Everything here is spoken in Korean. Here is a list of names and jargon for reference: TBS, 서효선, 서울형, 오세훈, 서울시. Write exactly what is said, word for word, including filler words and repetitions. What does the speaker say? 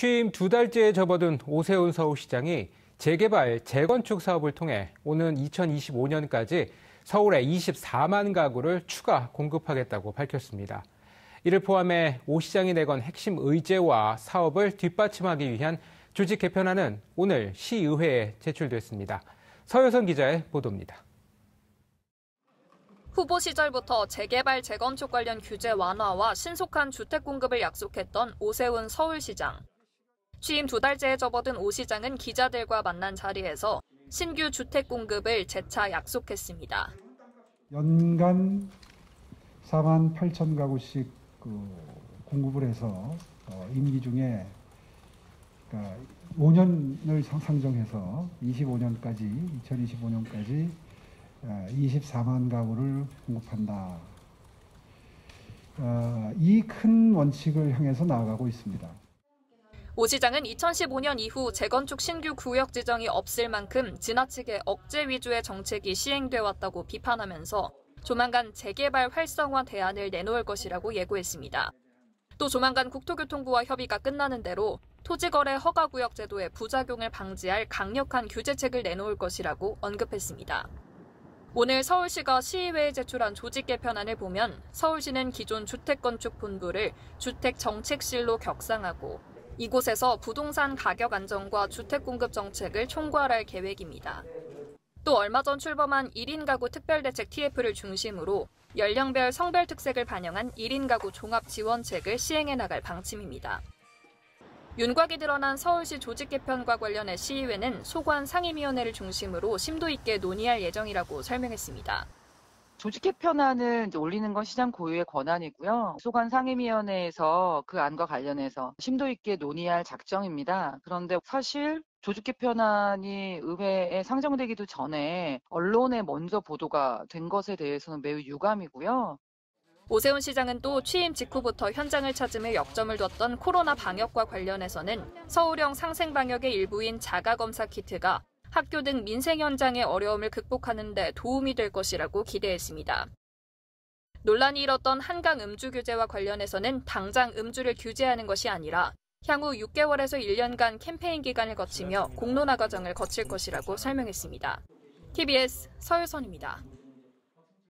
취임 두 달째에 접어든 오세훈 서울시장이 재개발, 재건축 사업을 통해 오는 이천이십오 년까지 서울에 이십사만 가구를 추가 공급하겠다고 밝혔습니다. 이를 포함해 오 시장이 내건 핵심 의제와 사업을 뒷받침하기 위한 조직 개편안은 오늘 시의회에 제출됐습니다. 서효선 기자의 보도입니다. 후보 시절부터 재개발, 재건축 관련 규제 완화와 신속한 주택 공급을 약속했던 오세훈 서울시장. 취임 두 달째에 접어든 오 시장은 기자들과 만난 자리에서 신규 주택 공급을 재차 약속했습니다. 연간 사만 팔천 가구씩 그 공급을 해서 임기 중에 오 년을 상정해서 이십오 년까지, 이천이십오 년까지 이십사만 가구를 공급한다. 이 큰 원칙을 향해서 나아가고 있습니다. 오 시장은 이천십오 년 이후 재건축 신규 구역 지정이 없을 만큼 지나치게 억제 위주의 정책이 시행돼 왔다고 비판하면서 조만간 재개발 활성화 대안을 내놓을 것이라고 예고했습니다. 또 조만간 국토교통부와 협의가 끝나는 대로 토지거래 허가구역 제도의 부작용을 방지할 강력한 규제책을 내놓을 것이라고 언급했습니다. 오늘 서울시가 시의회에 제출한 조직 개편안을 보면 서울시는 기존 주택건축본부를 주택정책실로 격상하고 이곳에서 부동산 가격 안정과 주택공급 정책을 총괄할 계획입니다. 또 얼마 전 출범한 일 인 가구 특별대책 티에프를 중심으로 연령별 성별 특색을 반영한 일 인 가구 종합 지원책을 시행해 나갈 방침입니다. 윤곽이 드러난 서울시 조직 개편과 관련해 시의회는 소관 상임위원회를 중심으로 심도 있게 논의할 예정이라고 설명했습니다. 조직 개편안을 올리는 건 시장 고유의 권한이고요. 소관 상임위원회에서 그 안과 관련해서 심도 있게 논의할 작정입니다. 그런데 사실 조직 개편안이 의회에 상정되기도 전에 언론에 먼저 보도가 된 것에 대해서는 매우 유감이고요. 오세훈 시장은 또 취임 직후부터 현장을 찾으며 역점을 뒀던 코로나 방역과 관련해서는 서울형 상생 방역의 일부인 자가검사 키트가 학교 등 민생 현장의 어려움을 극복하는 데 도움이 될 것이라고 기대했습니다. 논란이 일었던 한강 음주 규제와 관련해서는 당장 음주를 규제하는 것이 아니라 향후 육 개월에서 일 년간 캠페인 기간을 거치며 공론화 과정을 거칠 것이라고 설명했습니다. 티비에스 서효선입니다.